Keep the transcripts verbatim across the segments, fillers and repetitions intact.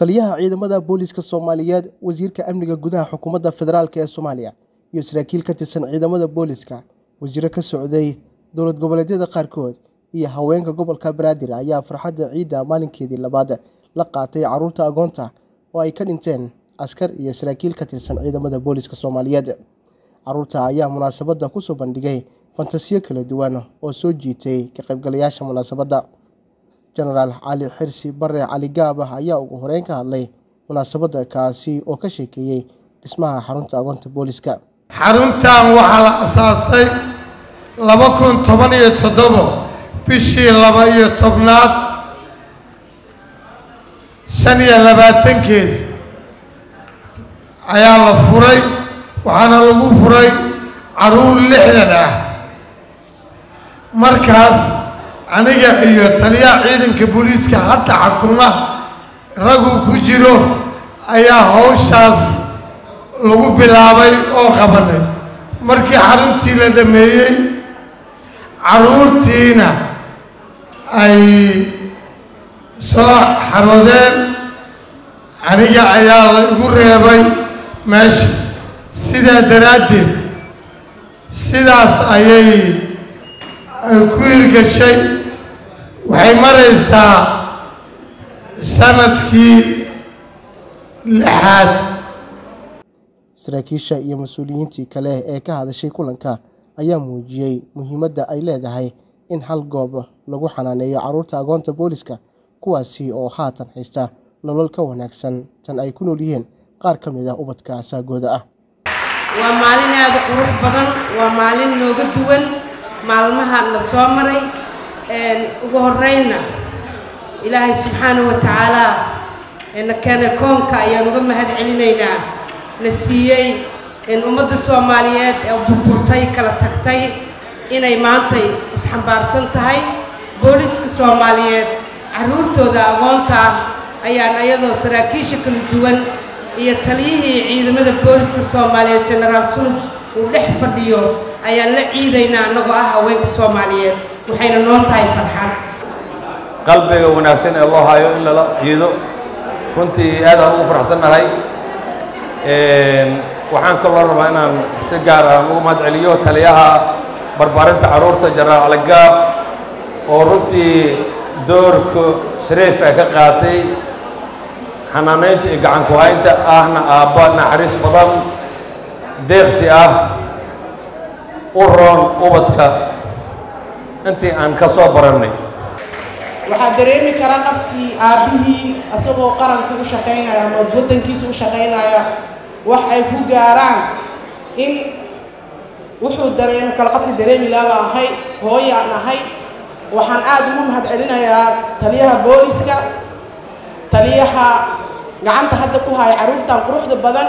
taliyaha ciidamada booliska Soomaaliyeed wasiirka amniga gudaha xukuumadda federaalka ee Soomaaliya iyo saraakiil ka tirsan ciidamada booliska wasiiro ka socday dowlad goboleedyada qaarkood iyo haweenka gobolka Banaadir ayaa farxadda ciidda maalinkeedii labaad la qaatay caruurta agoonta oo ay ka dhinteen askar iyo saraakiil ka tirsan ciidamada booliska Soomaaliyeed caruurta ayaa munaasabadda ku soo bandhigay fantasiyo kala duwan oo soo jiitay ka qaybgalayaasha munaasabadda جنرال علي حرسي بري علي قابه ايا اوغو هورينكا هادلي مناسبة كاسي او كشيكيي اسمها حرونتا اغونتا بوليسكا حرونتا وحا لا اساسي لباكون تبانية تدبو بشي لباية تبنات سنية لباتن كيدي ايا لفوري وحانا لغو فوري عرور لحنا مركز أنا أيوة تانية عيدن كبوليس كحتى حكومة رجو كجيرو أيا هوشاس لو بلابي أو خبرني مركي حرم تيلند مية عروض تينا أي صار حرودين أنا أيا غوري أبي ماشي سيدا درادي سيداس أيي كويرك الشيء waxay maraysaa sanadkii lixaad saraakiisha iyo mas'uuliyiintii kale ee ka hadashay kulanka ayaa muujiyay muhiimadda ay leedahay in hal goob lagu xanaaneeyo caruurta agoonta booliska kuwaasi oo haatan haysta nolol ka wanaagsan tan ay ku nool yihiin qaar ka mid ah ubadka asaagooda ah waa maalin aad u qurux badan waa maalin nooga duwan maalmaha la soo maray ugu horreyna ilaahay subxaanahu wa tacaala ena keena koonka ayaan uga mahadcelinaynaa na siiyey ummadda soomaaliyeed ee burburtay kala tagtay inay maantay isxambaarsan tahay booliska soomaaliyeed caruurtooda agoonta ah ayaan iyadoo saraakiisha kala duwan iyo taliyihii ciidamada booliska soomaaliyeed jenaraal sulub uu dhex fadhiyo ayaan la ciidaynaa annagoo ah haweenka soomaaliyeed waxayna noo tahay farxad qalbiga wanaagsan ee loo hayo in la ciido runtii aad aan ugu faraxsanahay een waxaan ka loo rabaa inaan si gaar ah ugu mahadceliyo taliyaha barbaarinta caruurta Jeneraal Cali Gaab oo runtii doorka shariif ah ka qaatay xanaaneynta iyo gacan ku haynta ahna aabba naxariis badan deeqsi ah u roon ubadka أنت عن كسب برمني. وحضرني كرقة في أبيه أسبوع قرن كل شقين على مضبوطن كيسو شقين على وحيفو جاران إن وحود درين كرقة في درين لا هاي هاي أنا هاي وحن أدمهم هتعلنا يا تليها بوليسكا تليها قعد تهدكوا هاي عروض روح البدن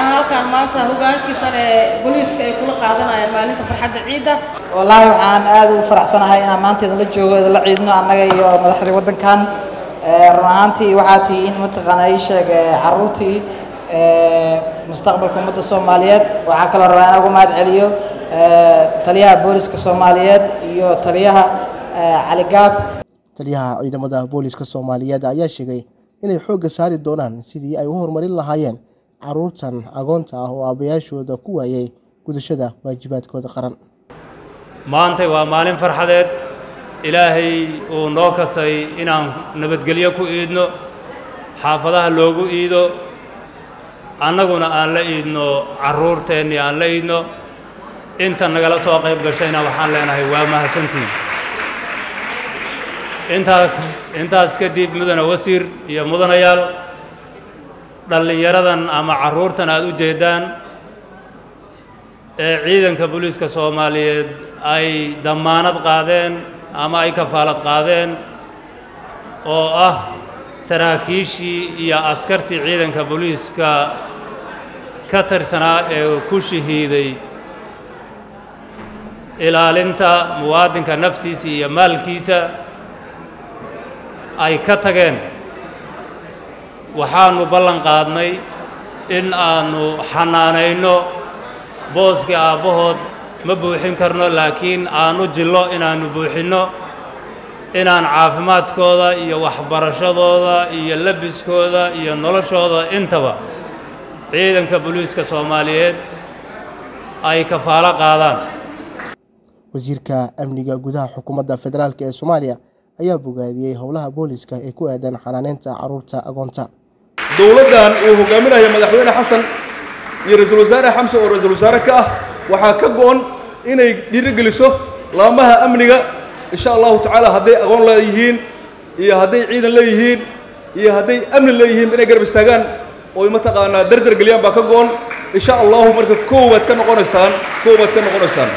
أنا كان مانته هو كان كسر بوليسكا يقول قادنا يا مالين تفرحت عيدا والله عن أد وفرح سنة هاي أنا مانته للجو لعيدنا عنا يا مدحري ودن كان رمانتي وعاتي إن متغنايش عروتي مستقبلكم مدة الصوماليات وعاكل الروانا وماد عليو taliyaha booliska Soomaaliyeed iyo taliyaha Cali Gaab taliyaha ciidamada booliska Soomaaliyeed ayaa sheegay inay xoog saari doonaan sidii ay u horumarin lahaayeen caruurtan agoonta ah oo aabayaashooda ku waayay gudashada waajibaadkooda qaran maanta waa maalin farxadeed ilaahay oo noo kasay inaan nabadgelyo ku iidno xaafadaha loogu iido annaguna aan la iidno caruurteena aan la iidno أنت نقلت سواقيب قشينا وحال لنا هوا ما هسنتي أنت أنت أسكتيب مدن وسير يا مدن يال دلني يردن أما عرورتنا دو جيدان عيدن كبوليس كصومالي أي دمانة قادين أما أي كفالة قادين أو أه سراكيشي يا أسكرتي عيدن كبوليس ك كترسنا كشهيدي إلى لنتا مواد كنفتيسي مال كيسا أي كتجن وحانو بلن قادني إن أنو حنانينو بوسك أبوه مبوحين كرنا لكن أنو جلو إن أنو بوحينو إن أن عافمات كذا إيه وحبرش كذا إيه لبس كذا إيه نلش كذا إنتبه عيدا كبوليس كصوماليات أي كفارة قادن. wasiirka amniga gudaha xukuumadda federaalka ee Soomaaliya ayaa bogaadiyay howlaha booliska ee ku aadan xanaaneynta caruurta agoonta. Dowladdan uu hogaaminayo madaxweyne Xasan iyo ra'iisul wasaare Xamse oo ra'iisul wasaare ka ah waxa ka go'an inay dhiirigeliso laamaha amniga insha Allah ta'ala haday agoon leeyihiin iyo haday ciidan leeyihiin iyo haday amni leeyihiin inay garab istaagaan oo ma taqaana dardar galiyaan ba ka go'an insha Allah marka koobad ka noqonaysaan koobad ka noqonaysaan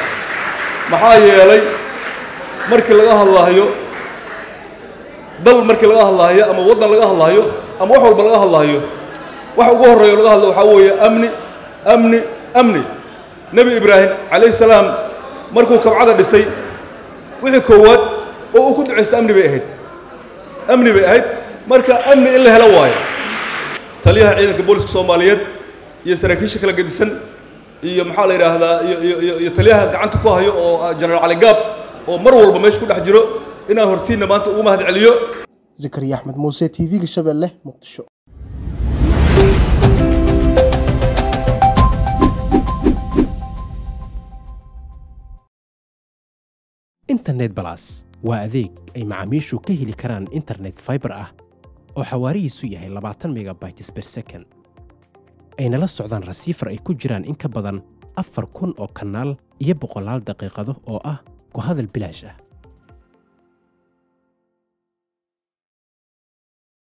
maxaa yeelay markii laga hadlaayo dal markii laga hadlaayo ama wadan laga hadlaayo ama wax walba laga hadlaayo waxa ugu horeeyo laga hadlo waxa weeye amni amni amni nabi ibraahim alayhi salaam markuu kabcada dhisay wixii koowaad oo uu ku duceystay amni bay ahayd amni bay ahayd marka amni in la helo waayo taliyaha ciidanka booliska Soomaaliyeed iyo saraakiisha kala gedisan iyo maxaa la yiraahdaa iyo taliyaha gacanta ku hayo oo General Ali Gaab oo mar walba meesha ku dhex jiro inaan hortiina maanta ugu mahad celiyo. Zakariya Axmed Muuse T V-ga Shabeelle, Muqdisho. Internet Plus waa adeeg ay macaamiishu ka heli karaan internet fiber ah oo xawaarihiisu yahay labaatan megabytes per second. ayna la socdaan rasiifar ay ku jiraan in ka badan afar kun oo kanaal iyo boqolaal daqiiqado oo ah ku hadal bilaash ah.